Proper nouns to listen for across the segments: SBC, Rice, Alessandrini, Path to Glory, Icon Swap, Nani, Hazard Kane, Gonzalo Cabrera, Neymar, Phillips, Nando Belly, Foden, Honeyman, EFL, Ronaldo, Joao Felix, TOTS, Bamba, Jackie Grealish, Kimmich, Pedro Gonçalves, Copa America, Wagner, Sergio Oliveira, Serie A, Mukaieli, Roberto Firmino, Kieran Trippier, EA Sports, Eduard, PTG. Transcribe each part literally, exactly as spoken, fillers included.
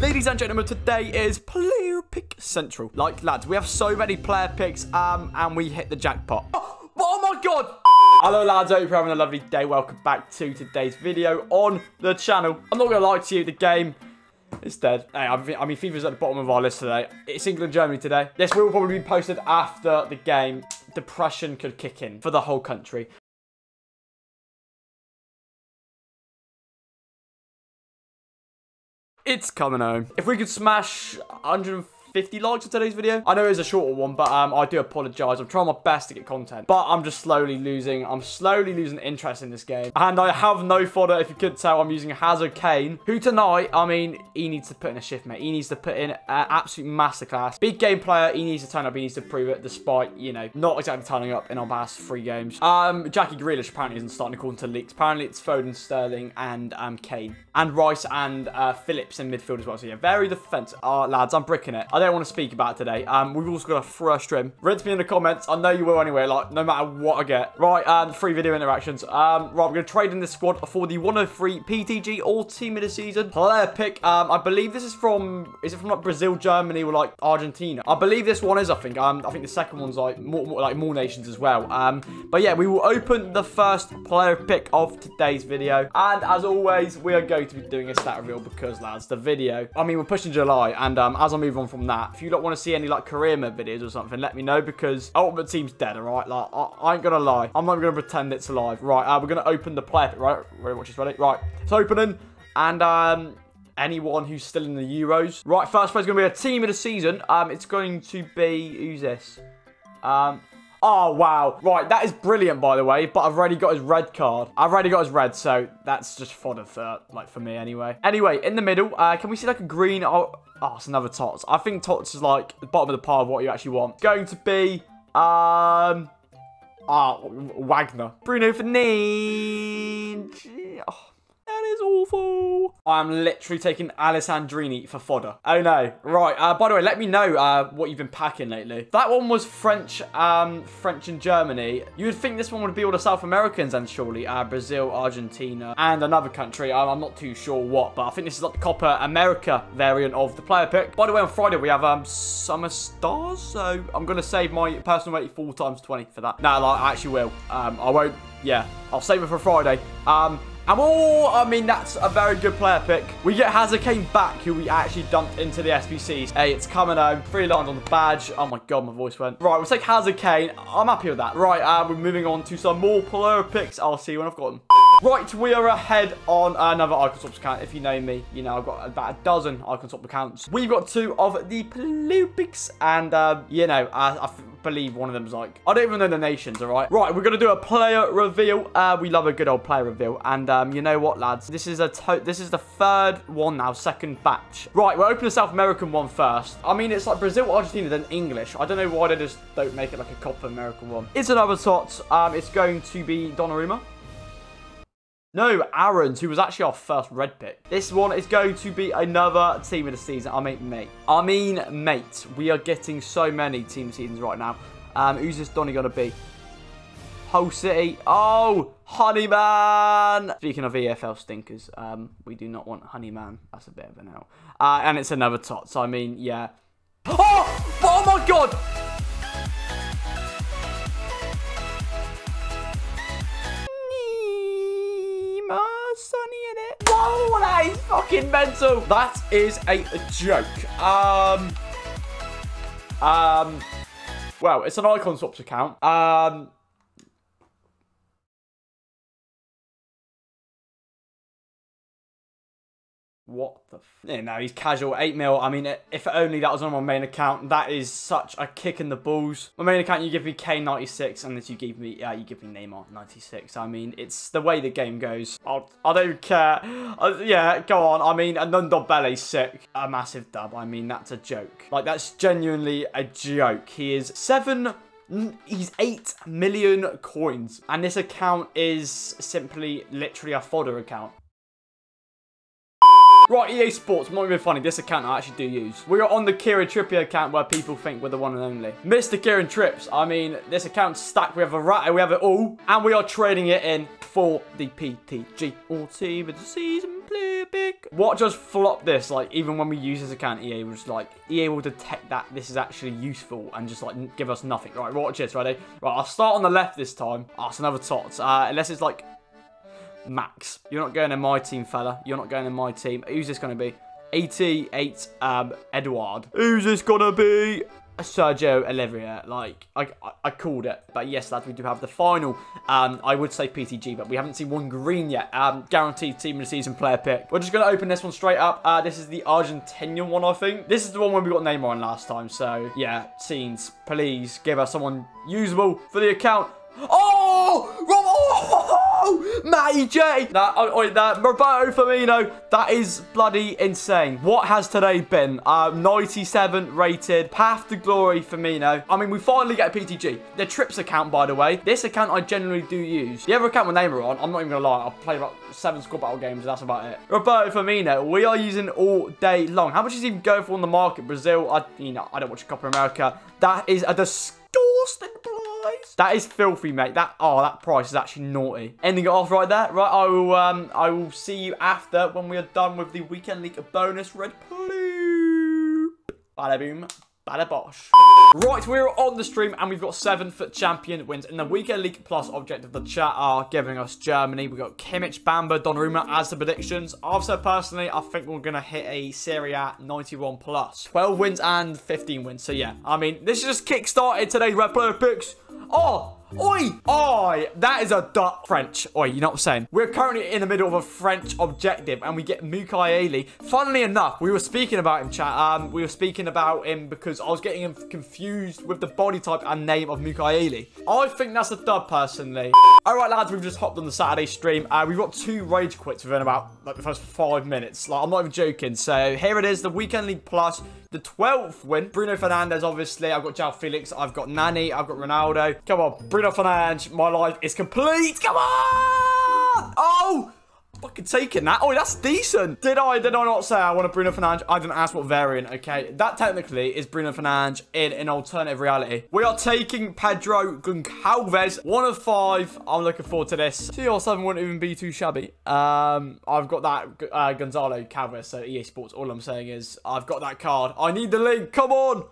Ladies and gentlemen, today is Player Pick Central. Like, lads, we have so many player picks, um, and we hit the jackpot. Oh, oh my God! Hello lads, I hope you're having a lovely day. Welcome back to today's video on the channel. I'm not going to lie to you, the game is dead. Hey, I mean, FIFA's at the bottom of our list today. It's England, Germany today. This will probably be posted after the game. Depression could kick in for the whole country. It's coming home. If we could smash one hundred fifty likes on today's video. I know it's a shorter one, but um, I do apologise. I'm trying my best to get content, but I'm just slowly losing. I'm slowly losing interest in this game. And I have no fodder. If you could tell, I'm using Hazard Kane, who tonight, I mean, he needs to put in a shift, mate. He needs to put in an absolute masterclass. Big game player. He needs to turn up. He needs to prove it, despite, you know, not exactly turning up in our past three games. Um, Jackie Grealish apparently isn't starting according to leaks. Apparently, it's Foden, Sterling, and um, Kane. And Rice and uh, Phillips in midfield as well. So, yeah, very defensive. Oh, lads, I'm bricking it. I don't want to speak about it today. Um, we've also got a fresh trim. Rinse me in the comments. I know you will anyway, like, no matter what I get. Right, um, free video interactions. Um, right, we're going to trade in this squad for the one oh three P T G all team of the season. Player pick. Um, I believe this is from, is it from, like, Brazil, Germany, or, like, Argentina? I believe this one is, I think. Um, I think the second one's, like, more, more like, more nations as well. Um, but, yeah, we will open the first player pick of today's video. And, as always, we are going to be doing a stat reveal because, lads, the video. I mean, we're pushing July, and, um, as I move on from that, if you don't want to see any like career mode videos or something, let me know because ultimate team's dead. All right, like I, I ain't gonna lie, I'm not gonna pretend it's alive. Right, uh, we're gonna open the player. Right, ready, watch this, ready. Right, it's opening, and um, anyone who's still in the Euros. Right, first place is gonna be a team of the season. Um, it's going to be who's this? Um. Oh, wow. Right, that is brilliant, by the way, but I've already got his red card. I've already got his red, so that's just fodder for, like, for me anyway. Anyway, in the middle, uh, can we see, like, a green... Oh, oh, it's another T O T S. I think T O T S is, like, the bottom of the pile of what you actually want. It's going to be, um... Oh, Wagner. Bruno Fernandes. Oh, that is awful. I'm literally taking Alessandrini for fodder. Oh, no. Right. Uh, by the way, let me know uh, what you've been packing lately. That one was French um, French and Germany. You would think this one would be all the South Americans and surely. Uh, Brazil, Argentina, and another country. I'm, I'm not too sure what, but I think this is like the Copa America variant of the player pick. By the way, on Friday, we have um, Summer Stars, so I'm going to save my personal weight four times twenty for that. No, like, I actually will. Um, I won't. Yeah, I'll save it for Friday. Um... And oh, I mean, that's a very good player pick. We get Hazard Kane back, who we actually dumped into the S B Cs. Hey, it's coming home. Three lines on the badge. Oh my God, my voice went. Right, we'll take Hazard Kane. I'm happy with that. Right, uh, we're moving on to some more player picks. I'll see you when I've got them. Right, we are ahead on another Icon Swap account. If you know me, you know I've got about a dozen Icon Swap accounts. We've got two of the player picks, and, um, you know, I... I believe one of them's like, I don't even know the nations, all right? Right, we're going to do a player reveal. Uh, we love a good old player reveal. And um, you know what, lads? This is a to this is the third one now, second batch. Right, we'll open the South American one first. I mean, it's like Brazil, Argentina, then English. I don't know why they just don't make it like a Copa America one. It's another T O T S. Um, it's going to be Donnarumma. No, Aaron's, who was actually our first red pick. This one is going to be another team of the season. I mean, mate. I mean, mate. We are getting so many team seasons right now. Um, who's this Donny going to be? Whole City. Oh, Honeyman. Speaking of E F L stinkers, um, we do not want Honeyman. That's a bit of an L. Uh, and it's another T O T S. So, I mean, yeah. Oh, oh my God. Sunny in it. Whoa, that is fucking mental. That is a joke. Um, um, well, it's an Icon Swaps account. Um, what the f... Yeah, no, he's casual. eight mil. I mean, if only that was on my main account. That is such a kick in the balls. My main account, you give me K ninety-six, and this you give me uh, you give me Neymar ninety-six. I mean, it's the way the game goes. I'll, I don't care. Uh, yeah, go on. I mean, a Nando Belly sick. A massive dub. I mean, that's a joke. Like, that's genuinely a joke. He is seven... He's eight million coins. And this account is simply literally a fodder account. Right, E A Sports, might be funny, this account I actually do use. We are on the Kieran Trippier account where people think we're the one and only. Mister Kieran Trips, I mean, this account's stacked. We have a rat, we have it all. And we are trading it in for the P T G. All team of the season, player big. Watch us flop this. Like, even when we use this account, E A will just, like, E A will detect that this is actually useful and just, like, give us nothing. Right, watch this, ready? Right, I'll start on the left this time. Ah, oh, it's another T O T S. Uh, unless it's, like, max. You're not going in my team, fella. You're not going in my team. Who's this going to be? eighty-eight, um, Eduard. Who's this going to be? Sergio Oliveira. Like, I, I called it. But yes, lads, we do have the final. Um, I would say P T G, but we haven't seen one green yet. Um, guaranteed team of the season player pick. We're just going to open this one straight up. Uh, this is the Argentinian one, I think. This is the one where we got Neymar on last time. So, yeah, scenes. Please give us someone usable for the account. Oh! Oh! Matty J! That, oh, that Roberto Firmino, that is bloody insane. What has today been? Uh, ninety-seven rated, path to glory Firmino. I mean, we finally get a P T G. The Trips account, by the way. This account I generally do use. The other account with Neymar on, I'm not even going to lie, I've played about seven squad battle games, and that's about it. Roberto Firmino, we are using all day long. How much is he even going for on the market? Brazil, I, you know, I don't watch Copa America. That is a disgusting price. That is filthy, mate. That, oh, that price is actually naughty. Ending it off right there. Right, I will um I will see you after when we are done with the weekend league bonus red blue. Bada boom. Bada bosh. Right, we're on the stream and we've got seven for champion wins. And the weekend league plus objective of the chat are giving us Germany. We've got Kimmich, Bamba, Donnarumma as the predictions. I've said personally, I think we're going to hit a Serie A ninety-one plus. twelve wins and fifteen wins. So yeah, I mean, this is just kick-started today, Red Player Picks. Oh! Oi! Oi! That is a duck. French. Oi, you know what I'm saying? We're currently in the middle of a French objective and we get Mukaieli. Funnily enough, we were speaking about him, chat. Um, we were speaking about him because I was getting him confused with the body type and name of Mukaieli. I think that's a dub, personally. All right, lads, we've just hopped on the Saturday stream. Uh, we've got two rage quits within about, like, the first five minutes. Like, I'm not even joking. So here it is, the Weekend League Plus. The twelfth win. Bruno Fernandes, obviously. I've got Joao Felix. I've got Nani. I've got Ronaldo. Come on, Bruno Fernandes. My life is complete. Come on! Oh! Fucking taking that. Oh, that's decent. Did I, did I not say I want a Bruno Fernandes? I didn't ask what variant, okay? That technically is Bruno Fernandes in an alternative reality. We are taking Pedro Gonçalves. One of five. I'm looking forward to this. two or seven wouldn't even be too shabby. Um, I've got that uh, Gonzalo Cabrera, so E A Sports. All I'm saying is I've got that card. I need the link. Come on.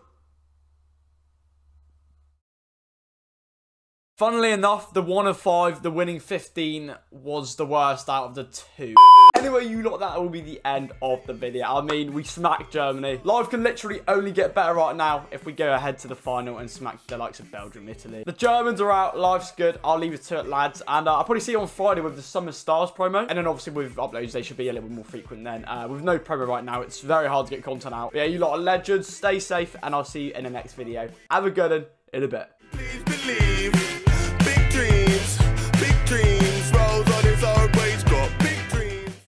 Funnily enough, the one of five, the winning fifteen was the worst out of the two. Anyway, you lot, that will be the end of the video. I mean, we smacked Germany. Life can literally only get better right now if we go ahead to the final and smack the likes of Belgium, Italy. The Germans are out. Life's good. I'll leave it to it, lads. And uh, I'll probably see you on Friday with the Summer Stars promo. And then obviously with uploads, they should be a little bit more frequent then. Uh, with no promo right now, it's very hard to get content out. But yeah, you lot are legends. Stay safe, and I'll see you in the next video. Have a good one in a bit. Please believe.